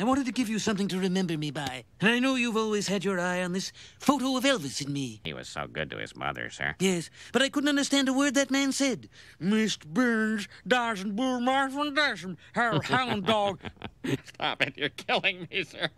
I wanted to give you something to remember me by. And I know you've always had your eye on this photo of Elvis and me. He was so good to his mother, sir. Yes, but I couldn't understand a word that man said. Mr. Burns, Dyson, Bull, Marsh, and Dyson, Hound Dog. Stop it, you're killing me, sir.